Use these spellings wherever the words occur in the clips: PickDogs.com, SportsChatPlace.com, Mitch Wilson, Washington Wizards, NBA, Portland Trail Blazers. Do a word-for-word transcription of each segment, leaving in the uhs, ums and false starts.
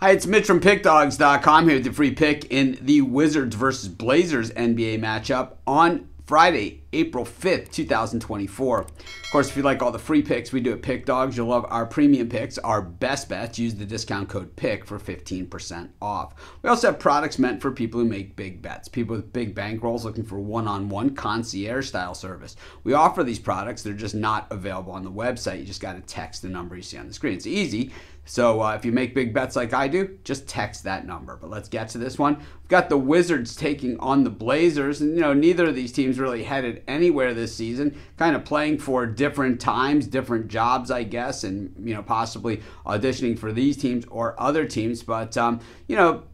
Hi, it's Mitch from Pick Dogs dot com here with the free pick in the Wizards versus Blazers N B A matchup on Friday, April fifth, two thousand twenty-four. Of course, if you like all the free picks we do at Pick Dogs, you'll love our premium picks, our best bets. Use the discount code PICK for fifteen percent off. We also have products meant for people who make big bets, people with big bankrolls looking for one-on-one concierge-style service. We offer these products. They're just not available on the website. You just got to text the number you see on the screen. It's easy. So uh, if you make big bets like I do, just text that number. But let's get to this one. We've got the Wizards taking on the Blazers, and you know, neither of these teams really headed anywhere this season, kind of playing for different times, different jobs, I guess, and you know, possibly auditioning for these teams or other teams. But um, you know,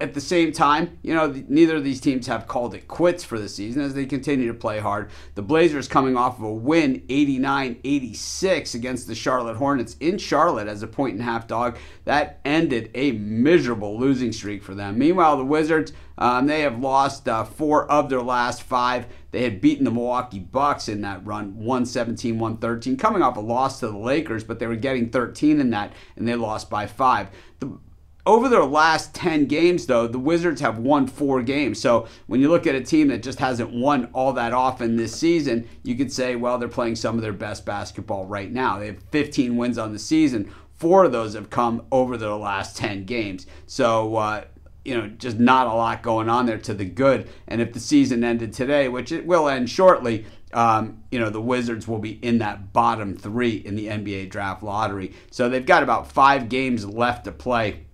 at the same time, you know, neither of these teams have called it quits for the season as they continue to play hard. The Blazers coming off of a win eighty-nine eighty-six against the Charlotte Hornets in Charlotte as a point and a half dog. That ended a miserable losing streak for them. Meanwhile, the Wizards, um, they have lost uh, four of their last five. They had beaten the Milwaukee Bucks in that run, one seventeen one thirteen, coming off a loss to the Lakers, but they were getting thirteen in that, and they lost by five. The Over their last ten games, though, the Wizards have won four games. So when you look at a team that just hasn't won all that often this season, you could say, well, they're playing some of their best basketball right now. They have fifteen wins on the season. Four of those have come over their last ten games. So, uh, you know, just not a lot going on there to the good. And if the season ended today, which it will end shortly, Um, you know, the Wizards will be in that bottom three in the N B A draft lottery. So they've got about five games left to play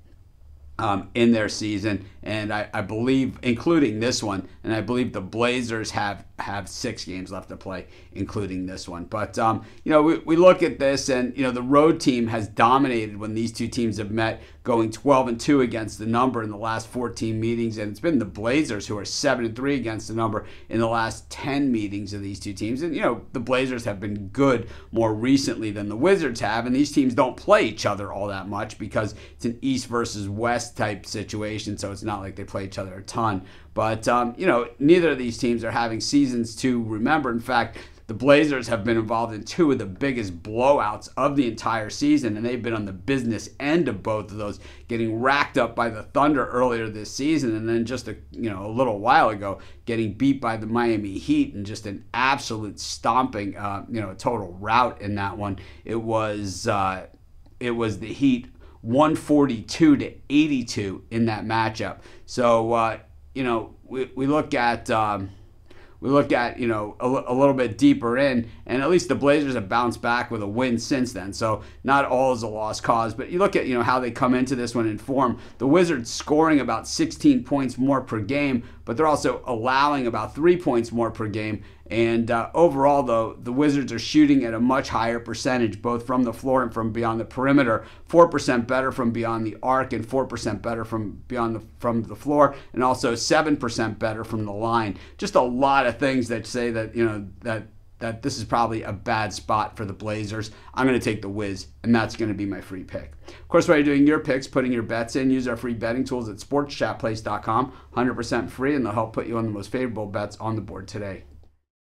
Um, in their season, and I, I believe, including this one, and I believe the Blazers have have six games left to play, including this one. But um, you know, we, we look at this, and you know, the road team has dominated when these two teams have met, going twelve and two against the number in the last fourteen meetings, and it's been the Blazers who are seven and three against the number in the last ten meetings of these two teams. And you know, the Blazers have been good more recently than the Wizards have, and these teams don't play each other all that much because it's an East versus West type situation, so it's not like they play each other a ton. But um, you know, neither of these teams are having seasons to remember. In fact, the Blazers have been involved in two of the biggest blowouts of the entire season, and they've been on the business end of both of those, getting racked up by the Thunder earlier this season, and then just a you know a little while ago, getting beat by the Miami Heat, and just an absolute stomping, uh, you know, total rout in that one. It was uh, it was the Heat, one forty-two to eighty-two in that matchup. So uh, you know, we we look at um, we look at you know a, a little bit deeper in, and at least the Blazers have bounced back with a win since then. So not all is a lost cause. But you look at you know how they come into this one in form. The Wizards scoring about sixteen points more per game, but they're also allowing about three points more per game. And uh, overall, though, the Wizards are shooting at a much higher percentage, both from the floor and from beyond the perimeter. four percent better from beyond the arc, and four percent better from beyond the, from the floor, and also seven percent better from the line. Just a lot of things that say that, you know, that that this is probably a bad spot for the Blazers. I'm going to take the Wiz, and that's going to be my free pick. Of course, while you're doing your picks, putting your bets in, use our free betting tools at Sports Chat Place dot com. one hundred percent free, and they'll help put you on the most favorable bets on the board today.